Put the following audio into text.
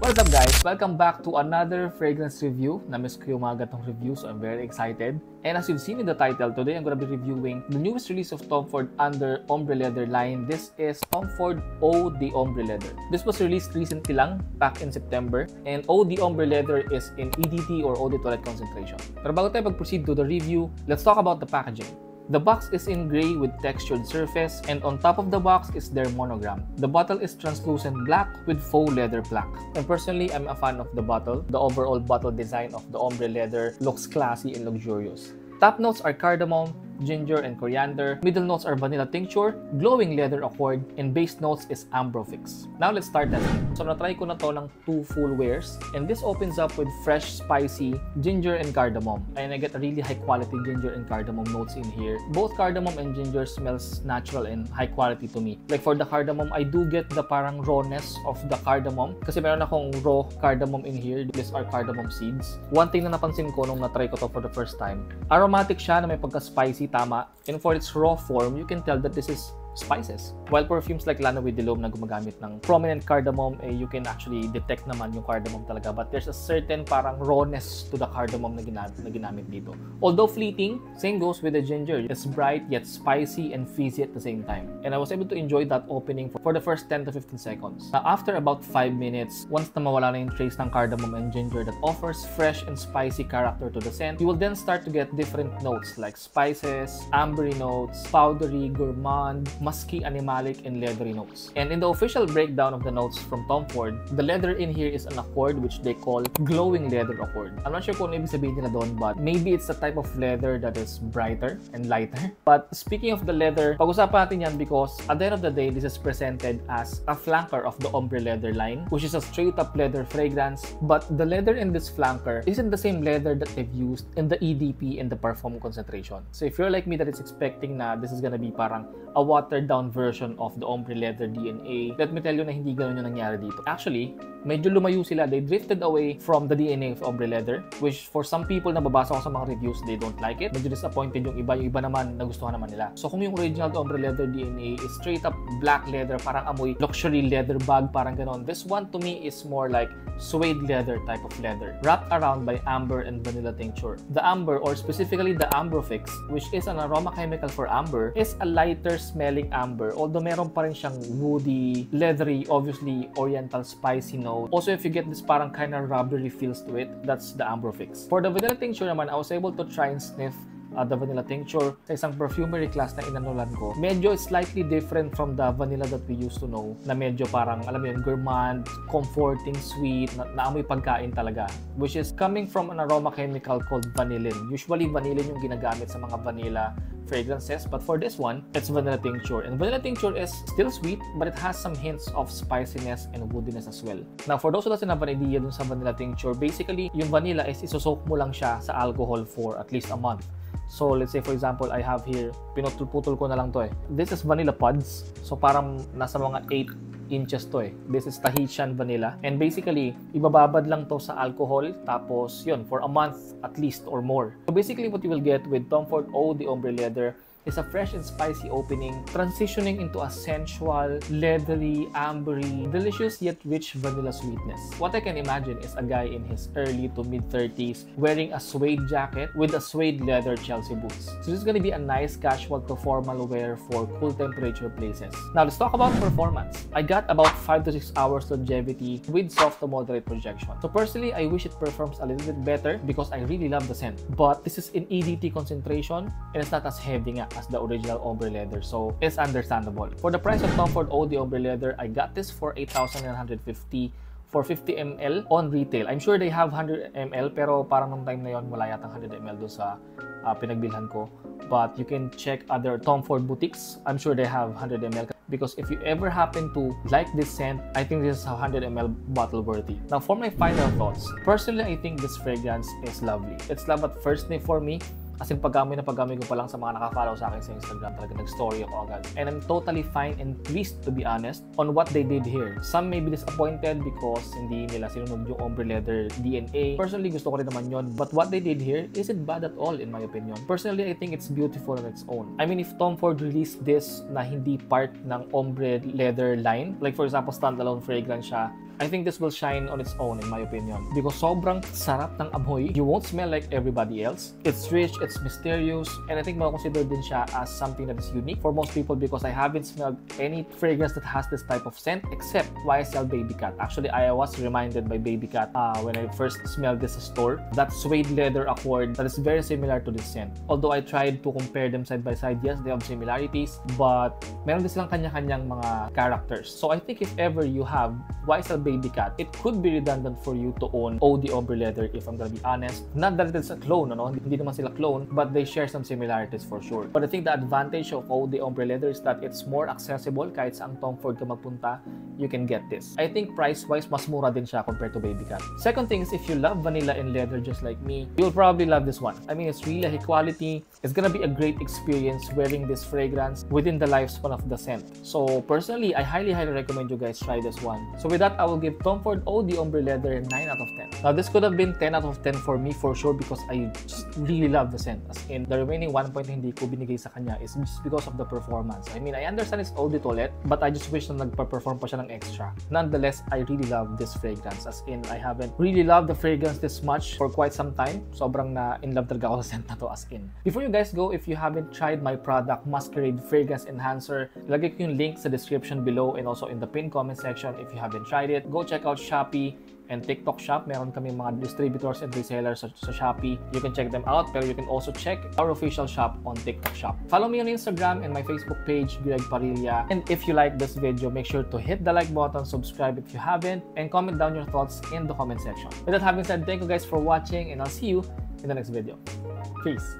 What's up guys? Welcome back to another fragrance review. Namiss ko yung mga gatong review, so I'm very excited. And as you've seen in the title, today I'm gonna be reviewing the newest release of Tom Ford under Ombre Leather line. This is Tom Ford Eau d'Ombre Leather. This was released recently lang, back in September. And Eau d'Ombre Leather is in EDT or Eau de Toilette concentration. Pero bago tayo mag-proceed to the review, let's talk about the packaging. The box is in gray with textured surface, and on top of the box is their monogram. The bottle is translucent black with faux leather plaque. And personally, I'm a fan of the bottle. The overall bottle design of the Ombre Leather looks classy and luxurious. Top notes are cardamom, ginger, and coriander. Middle notes are vanilla tincture, glowing leather accord, and base notes is Ambrofix. Now let's start testing. So natry ko na to ng 2 full wears, and this opens up with fresh, spicy ginger and cardamom. And I get a really high quality ginger and cardamom notes in here. Both cardamom and ginger smells natural and high quality to me. Like for the cardamom, I do get the parang rawness of the cardamom. Kasi meron akong raw cardamom in here. These are cardamom seeds. One thing na napansin ko nung natry ko to for the first time, aromatic siya na may pagka-spicy tama, and for its raw form, you can tell that this is spices. While perfumes like Lanoe de Lhomme na gumagamit ng prominent cardamom, you can actually detect naman yung cardamom talaga, but there's a certain parang rawness to the cardamom na ginamit dito. Although fleeting, same goes with the ginger. It's bright yet spicy and fizzy at the same time. And I was able to enjoy that opening for the first 10 to 15 seconds. Now, after about 5 minutes, once na mawala na yung trace ng cardamom and ginger that offers fresh and spicy character to the scent, you will then start to get different notes like spices, ambery notes, powdery, gourmand, musky, animalic, and leathery notes. And in the official breakdown of the notes from Tom Ford, the leather in here is an accord which they call Glowing Leather Accord. I'm not sure kung ibig sabihin nila doon, but maybe it's a type of leather that is brighter and lighter. But speaking of the leather, pag-usapan natin yan because at the end of the day, this is presented as a flanker of the Ombre Leather line, which is a straight-up leather fragrance. But the leather in this flanker isn't the same leather that they've used in the EDP and the Parfum concentration. So if you're like me that is expecting na this is gonna be parang a watered-down version of the Ombre Leather DNA, let me tell you na hindi ganun yung nangyari dito. Actually, medyo lumayo sila. They drifted away from the DNA of Ombre Leather, which for some people na babasa ko sa mga reviews, they don't like it. Medyo disappointed yung iba. Yung iba naman, nagustuhan naman nila. So kung yung original Ombre Leather DNA is straight up black leather, parang amoy luxury leather bag, parang ganon. This one to me is more like suede leather type of leather, wrapped around by amber and vanilla tincture. The amber, or specifically the Ambrofix, which is an aroma chemical for amber, is a lighter smelling amber, although meron pa rin siyang woody, leathery, obviously oriental spicy note. Also, if you get this parang kind of rubbery feels to it, that's the Ambrofix. For the vanilla tincture naman, I was able to try and sniff the vanilla tincture sa isang perfumery class na inanulan ko. Medyo slightly different from the vanilla that we used to know, na medyo parang, alam mo yun, gourmand, comforting, sweet, naamoy pagkain talaga, which is coming from an aroma chemical called vanillin. Usually, vanillin yung ginagamit sa mga vanilla fragrances, but for this one, it's vanilla tincture. And vanilla tincture is still sweet, but it has some hints of spiciness and woodiness as well. Now, for those who doesn't have an idea dun sa vanilla tincture, basically, yung vanilla is isosoak mo lang siya sa alcohol for at least a month. So, let's say for example, I have here, pinutol-putol ko na lang to eh. This is vanilla pods. So, parang nasa mga 8 inches to eh. This is Tahitian vanilla. And basically, ibababad lang to sa alcohol. Tapos, yun, for a month at least or more. So, basically what you will get with Tom Ford Eau d'Ombre Leather is a fresh and spicy opening, transitioning into a sensual, leathery, ambery, delicious yet rich vanilla sweetness. What I can imagine is a guy in his early to mid-30s wearing a suede jacket with a suede leather Chelsea boots. So this is going to be a nice casual to formal wear for cool temperature places. Now let's talk about performance. I got about 5 to 6 hours longevity with soft to moderate projection. So personally, I wish it performs a little bit better because I really love the scent. But this is in EDT concentration and it's not as heavy nga as the original Ombre Leather, so it's understandable. For the price of Tom Ford Eau d'Ombre Leather, I got this for 8,950 for 50 ml on retail. I'm sure they have 100 ml, pero parang nung time na yon wala yatang 100 ml do sa pinagbilhan ko. But you can check other Tom Ford boutiques. I'm sure they have 100 ml. Because if you ever happen to like this scent, I think this is 100 ml bottle worthy. Now for my final thoughts. Personally, I think this fragrance is lovely. It's love at first sniff for me. As in, paggamay ko pa lang sa mga nakafollow sa akin sa Instagram, talaga nag-story ako agad. And I'm totally fine and pleased, to be honest, on what they did here. Some may be disappointed because hindi nila sinunod yung Ombre Leather DNA. Personally, gusto ko rin naman yun. But what they did here isn't bad at all, in my opinion. Personally, I think it's beautiful on its own. I mean, if Tom Ford released this na hindi part ng Ombre Leather line, like for example, standalone fragrance siya, I think this will shine on its own in my opinion because sobrang sarap ng amoy. You won't smell like everybody else. It's rich, it's mysterious, and I think makukonsider din siya as something that is unique for most people because I haven't smelled any fragrance that has this type of scent except YSL Babycat. Actually, I was reminded by Babycat when I first smelled this store, that suede leather accord that is very similar to this scent. Although I tried to compare them side by side, yes, they have similarities, but meron din silang kanya-kanyang mga characters. So I think if ever you have YSL Babycat, it could be redundant for you to own Eau D'Ombre Leather if I'm gonna be honest. Not that it's a clone, no? Hindi naman sila clone, but they share some similarities for sure. But I think the advantage of Eau D'Ombre Leather is that it's more accessible. Kahit sa ang Tom Ford ka magpunta, you can get this. I think price-wise, mas mura din siya compared to Babycat. Second thing is if you love vanilla and leather just like me, you'll probably love this one. I mean, it's really high quality. It's gonna be a great experience wearing this fragrance within the lifespan of the scent. So personally, I highly recommend you guys try this one. So with that, I will give Tom Ford Eau D'Ombre Leather 9 out of 10. Now this could have been 10 out of 10 for me for sure because I just really love the scent. As in, the remaining 1 point hindi ko binigay sa kanya is just because of the performance. I mean, I understand it's Eau de toilette, but I just wish na nagpa-perform pa siya ng extra. Nonetheless, I really love this fragrance. As in, I haven't really loved the fragrance this much for quite some time. Sobrang na in love talaga ako sa scent na to, as in. Before you guys go, if you haven't tried my product, Masquerade Fragrance Enhancer, ilagay ko yung link sa description below and also in the pinned comment section. If you haven't tried it, go check out Shopee and TikTok Shop. Meron kami mga distributors and resellers sa Shopee. You can check them out, pero you can also check our official shop on TikTok Shop. Follow me on Instagram and my Facebook page, Greg Parilla. And if you like this video, make sure to hit the like button, subscribe if you haven't, and comment down your thoughts in the comment section. With that having said, thank you guys for watching, and I'll see you in the next video. Peace!